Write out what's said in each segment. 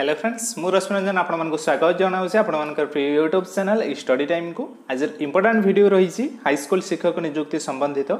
Hello friends मुरश्मिरंजन आपमनक स्वागत जनाउछि आपमनकर प्रिय YouTube channel study time को आज इंपोर्टेंट वीडियो रही हाई स्कूल शिक्षक नियुक्ति संबंधित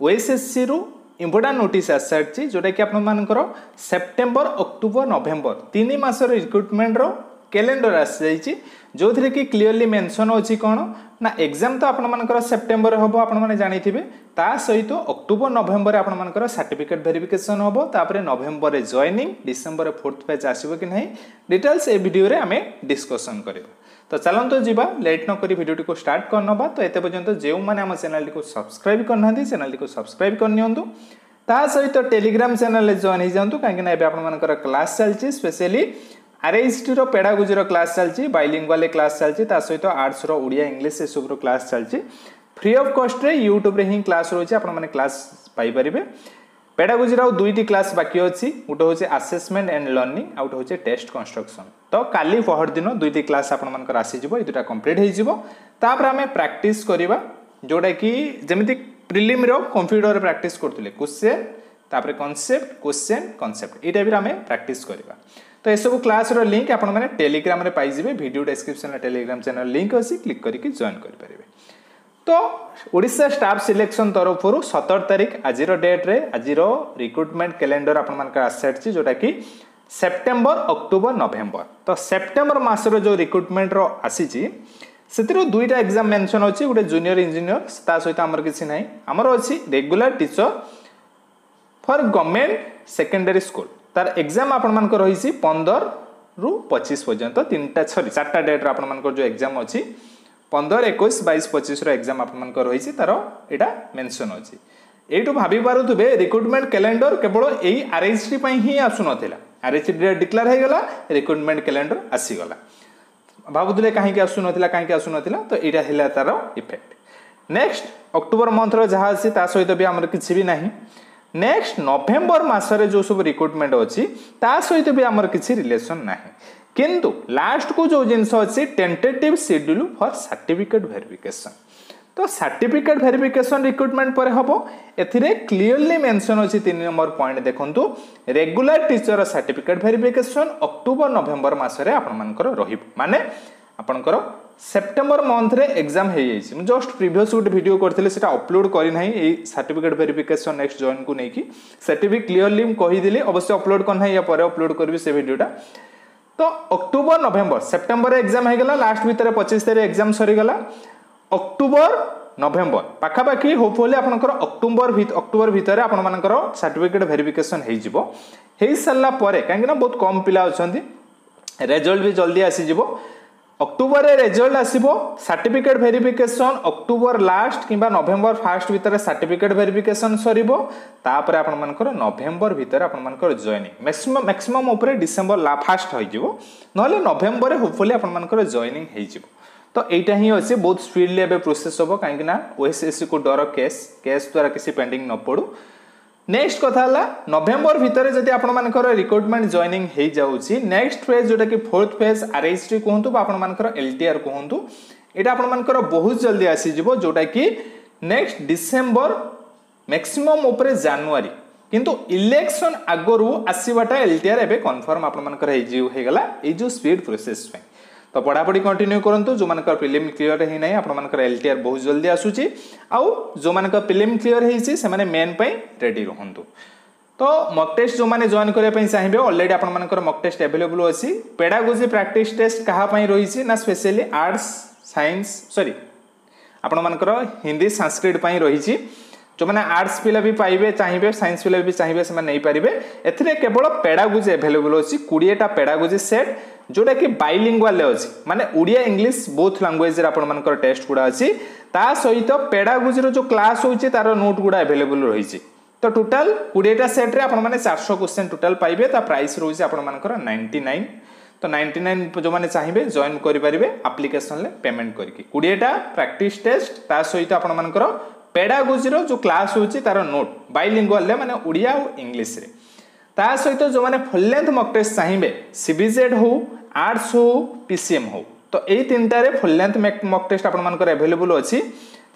ओएसएससी रु इंपोर्टेंट नोटिस आसारछि जोटा कि आपमनकर सेप्टेम्बर अक्टोबर नवेम्बर तीन मास रिक्रुटमेंट रो कैलेंडर आस जाइछि जो थरे कि क्लियरली मेंशन होछि कोन ना एग्जाम तो आपमनकर सेप्टेम्बर होबो आपण माने जानिथिबे ता सहित अक्टोबर नवेम्बर आपमनकर सर्टिफिकेट वेरिफिकेशन होबो तापरे नवेम्बर रे जॉइनिंग डिसेंबर रे फोर्थ पेज आसीबो कि नाही डिटेल्स ए वीडियो रे हमें डिस्कशन करबो। तो चलंतु जीवा लेट न करी वीडियो को स्टार्ट करनबा। तो एते पर्यंत जेउ माने हम चैनल को सब्सक्राइब करनांती चैनल को सब्सक्राइब करनियंतु ता सहित टेलीग्राम चैनल रे जॉइन हे जांतु काहे ना एबे आपमनकर क्लास चलछि स्पेशली आरएचटी रो पेडागोजी रो क्लास चलछि बाइलिंगुअल क्लास चलछि ता सहित आर्ट्स रो ओडिया इंग्लिश ए सब रो क्लास चलछि फ्री ऑफ कॉस्ट रे यूट्यूब रे ही क्लास रहछि आपण माने क्लास पाई परिबे। पेडागोजी रो दुईटी क्लास बाकी अछि उटो होछि असेसमेंट एंड लर्निंग आउट होछि टेस्ट कंस्ट्रक्शन। तो काली पहर दिन दुईटी क्लास आपण मानकर आसी जिवो ए दुटा कंप्लीट हे जिवो तापर हमें प्रैक्टिस करिवा जोडा कि जेमिति प्रिलिम रो कंप्यूटर प्रैक्टिस करतले क्वेश्चन तापर कांसेप्ट क्वेश्चन कांसेप्ट ए टाइप रे हमें प्रैक्टिस करिवा। तो ये सब क्लास रो लिंक आपण माने टेलीग्राम रे पाई जिवे वीडियो डिस्क्रिप्शन रे टेलीग्राम चैनल लिंक अछि क्लिक करिके जॉइन करि परिबे। तो ओडिशा स्टाफ सिलेक्शन तरफ 17 तारिख आज डेट रे आज रिक्रुटमेंट कैलेंडर आपण मानकर आसेट छि जोटा कि सेप्टेम्बर अक्टोबर नवेम्बर। तो सेप्टेम्बर मास रो जो रिक्रुटमेंट रो आसी छि सेतिरो दुईटा एग्जाम मेंशन अछि गुटे जूनियर इंजीनियर ता सहित हमर किछि नाही हमर अछि regular teacher for government secondary school तार एग्जाम आपण मानक रही 15 रु 25 पर्यंत तीन सरी चार्टा डेट्र आपण मानक जो एग्जाम अच्छी 15, 21, 22, 25 एग्जाम आपण मानक रही तार एटा मेंशन अछि। एटू भाबी पारुथबे रिक्रुटमेंट कैलेंडर केवल एई आरएचटी पई ही आसु नथिला आरएचटी डेट डिक्लेयर हे गेला रिक्रुटमेंट कैलेंडर आसी गला भाबुथले काहे कि आसु नथिला तो एटा हेला तार इफेक्ट। नेक्स्ट अक्टोबर मंथ रो जहा आसी ता सहित भी हमर किछि भी नाही। नेक्स्ट नवेम्बर मासरे जो सब रिक्रुटमेंट अच्छी ता सहित भी आमर किसी रिलेशन नाही किंतु लास्ट को जो जिनस अच्छी tentative schedule for certificate verification. तो सर्टिफिकेट वेरिफिकेशन रिक्रुटमेंट पर हम एथिरे क्लियरली मेंशन अच्छी 3 नंबर पॉइंट देखंतु regular teacher certificate verification October November मासरे आपण मानकर रहिब माने आपनकर सेप्टेम्बर मंथ रे एग्जाम हे जाइछि। मु जस्ट प्रीवियस गुट वीडियो करथिले सेटा अपलोड करि नै ए सर्टिफिकेट वेरिफिकेशन नेक्स्ट जॉइन को नै कि सेटा भी क्लियरली हम कहि दिले अवश्य अपलोड करना या पर अपलोड करबि से वीडियोटा। तो अक्टोबर नवेम्बर सेप्टेम्बर एग्जाम हे गेला लास्ट भीतर 25 तारिख एग्जाम सरी गेला अक्टोबर नवेम्बर पाखा पाखी होपफुली आपनकर अक्टोबर भीतर आपण मानकर सर्टिफिकेट वेरिफिकेशन हे जिवो हे सल्ला परे काहे कि ना बहुत कम पिला अछंती रिजल्ट भी जल्दी आसी जिवो अक्टोबर रे रिजल्ट आसीबो सर्टिफिकेट वेरिफिकेशन अक्टोबर लास्ट किबा नवेम्बर फर्स्ट भीतर सर्टिफिकेट वेरिफिकेशन सरीबो तापर आपण मानकर नवेम्बर भीतर आपण मानकर जॉइनिंग मैक्सिमम ऊपर डिसेंबर ला फर्स्ट होई जिवो नले नवेम्बर रे होपफुली आपण मानकर जॉइनिंग हेई जिवो। तो एटा ही अछि बहुत स्पीडली एबे प्रोसेस होबो काहे कि ना ओएसएससी को डर केस द्वारा किसी पेंडिंग न पडू। नेक्स्ट कथा हला नवेम्बर भितर जदि आपण मानकर रिक्रुटमेंट जॉइनिंग हे जाउची नेक्स्ट फेज जोटा कि फोर्थ फेज आरएचटी कोहंतु बा आपण मानकर एलटीआर कोहंतु एटा आपण मानकर बहुत जल्दी आसी जिवो जोटा कि नेक्स्ट डिसेंबर मैक्सिमम ऊपर जनवरी किंतु इलेक्शन आगरु आसीबाटा एलटीआर एबे कंफर्म आपण मानकर हे जिउ हे गला ए जो स्पीड प्रोसेस पे। तो पढ़ा पढ़ी कंटिन्यू करंतु जो मानकर प्रिलिम क्लियर हे नै आपण मानकर एलटीआर बहुत जल्दी आसुची आउ जो मानकर प्रिलिम क्लियर हे छि से माने मेन पई रेडी रहंतु। तो मॉक टेस्ट जो माने जॉइन करै पई चाहिबे ऑलरेडी आपण मानकर मॉक टेस्ट अवेलेबल अछि। पेडागोजी प्रैक्टिस टेस्ट कहा पई रही छि ना स्पेशली आर्ट्स साइंस सॉरी आपण मानकर हिंदी संस्कृत पई रही छि जो माने आर्ट्स पिला भी पाइबे चाहिबे साइंस पिला भी चाहिबे से माने नै पारिबे। एथिरे केवल पेडागोजी अवेलेबल अछि 20 टा पेडागोजी सेट जोटा कि बाइलिंगुअल अछि माने ओडिया इंग्लिश बोथ लैंग्वेज रे आपण मानकर टेस्ट गुडा अछि ता सहित पेडागोजी रो जो क्लास होछि तारो नोट गुडा अवेलेबल रहिछि। तो टोटल 20 टा सेट रे आपण माने 400 क्वेश्चन टोटल पाइबे ता प्राइस रोछि आपण मानकर 99। तो 99 जो माने चाहिबे जॉइन करि परिबे एप्लीकेशन ले पेमेंट करके 20 टा प्रैक्टिस टेस्ट ता सहित आपण मानकर पेडागोजी रो जो क्लास होछि तारो नोट बाइलिंगुअल ले माने ओडिया और इंग्लिश रे ता सहित जो माने फुल लेंथ मॉक टेस्ट चाहिबे सीबीजेड हो आर्ट्स हो पीसीएम हो तो ए तीनटा रे फुल लेंथ मॉक टेस्ट आपण मानकर अवेलेबल अछि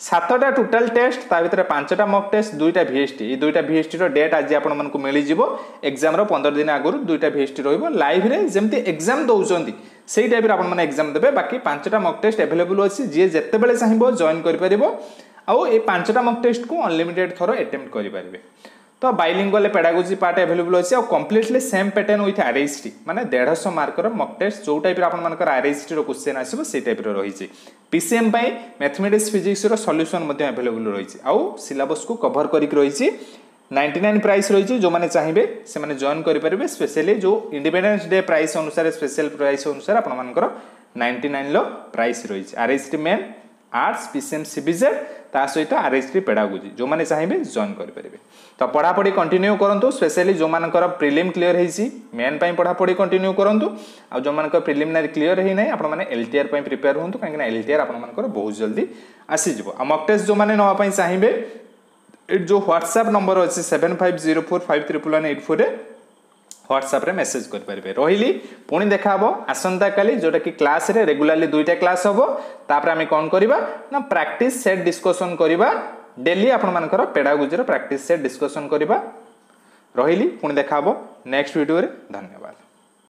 7टा टोटल टेस्ट ता भितर 5टा मॉक टेस्ट 2टा VST ए 2टा VST रो डेट आज आपण मन को मिली जिवो एग्जाम रो 15 दिन आगुरु 2टा VST रहइबो लाइव रे जेमति एग्जाम दउचंती सेही टाइप रे आपण मन एग्जाम देबे बाकी 5टा मॉक टेस्ट अवेलेबल अछि जे जत्ते बेले चाहिबो जॉइन करि परिबो आ ए 5टा मॉक टेस्ट को अनलिमिटेड थरो अटेम्प्ट करि परिबे तो बाइलिंगुअल पेडागोजी पार्ट अवेलेबल अछि आ completely same pattern with RHT माने 150 मार्क रो मॉक टेस्ट जो टाइप रे आपण मानकर RHT रो क्वेश्चन आसीबो से टाइप रो रही छै PCM पई मैथमेटिक्स फिजिक्स रो सॉल्यूशन मते अवेलेबल रही छै आउ सिलेबस को कवर करिक रही छै 99 प्राइस रही छै जो माने चाहिबे से माने जॉइन करि परिबे स्पेशली जो इंडिपेंडेंस डे प्राइस अनुसार स्पेशल प्राइस अनुसार आपण मानकर 99 लो प्राइस रही छै RHT main arts PCM CBZ ता सहित RHT पेडागोजी जो माने चाहिबे जॉइन करि परिबे तो पढा पढी कंटिन्यू करंतु स्पेशली जो मानकर प्रीलिम क्लियर हेसी मेन पई पढा पढी कंटिन्यू करंतु आ जो मानकर प्रीलिमिनरी क्लियर हे नै आपण माने LTR पई प्रिपेयर होंतु काहे कि LTR आपण मानकर बहुत जल्दी आसी जिवो आ मॉक टेस्ट जो माने न पई चाहिबे ए जो WhatsApp नंबर अछि 7504531884 रे WhatsApp रे मेसेज कर परबे रोहिली पुणी देखाबो आसंता काली जोटा कि क्लास रे रेगुलरली दुईटा क्लास होबो तापर हम कोन करिबा ना प्रैक्टिस सेट डिस्कशन करिबा डेली आपण मानकर पेडागोजी रो प्रैक्टिस सेट डिस्कशन करिबा रोहिली पुणी देखाबो नेक्स्ट वीडियो रे धन्यवाद।